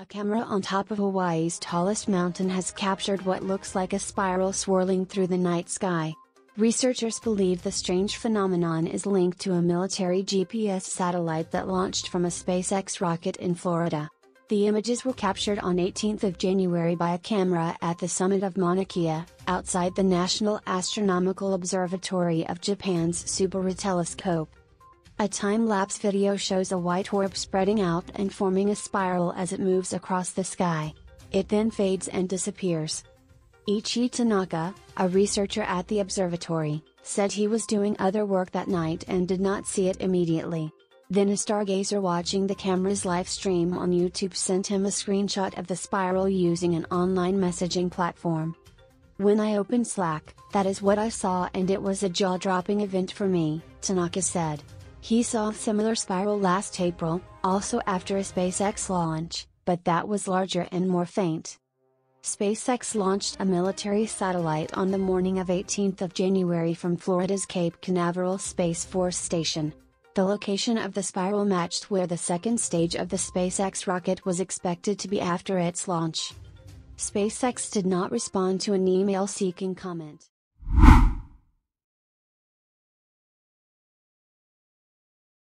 A camera on top of Hawaii's tallest mountain has captured what looks like a spiral swirling through the night sky. Researchers believe the strange phenomenon is linked to a military GPS satellite that launched from a SpaceX rocket in Florida. The images were captured on 18th of January by a camera at the summit of Mauna Kea, outside the National Astronomical Observatory of Japan's Subaru Telescope. A time-lapse video shows a white orb spreading out and forming a spiral as it moves across the sky. It then fades and disappears. Ichi Tanaka, a researcher at the observatory, said he was doing other work that night and did not see it immediately. Then a stargazer watching the camera's live stream on YouTube sent him a screenshot of the spiral using an online messaging platform. "When I opened Slack, that is what I saw, and it was a jaw-dropping event for me," Tanaka said. He saw a similar spiral last April, also after a SpaceX launch, but that was larger and more faint. SpaceX launched a military satellite on the morning of 18th of January from Florida's Cape Canaveral Space Force Station. The location of the spiral matched where the second stage of the SpaceX rocket was expected to be after its launch. SpaceX did not respond to an email seeking comment.